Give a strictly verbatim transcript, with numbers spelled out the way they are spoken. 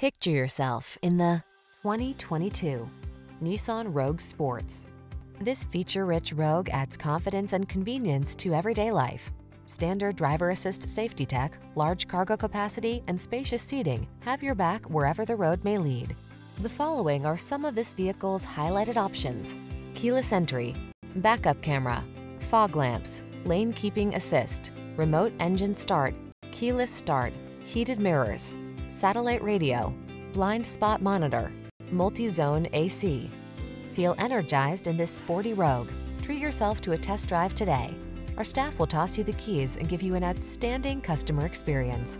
Picture yourself in the twenty twenty-two Nissan Rogue Sports. This feature-rich Rogue adds confidence and convenience to everyday life. Standard driver assist safety tech, large cargo capacity, and spacious seating have your back wherever the road may lead. The following are some of this vehicle's highlighted options: keyless entry, backup camera, fog lamps, lane keeping assist, remote engine start, keyless start, heated mirrors, satellite radio, blind spot monitor, multi-zone A C. Feel energized in this sporty Rogue. Treat yourself to a test drive today. Our staff will toss you the keys and give you an outstanding customer experience.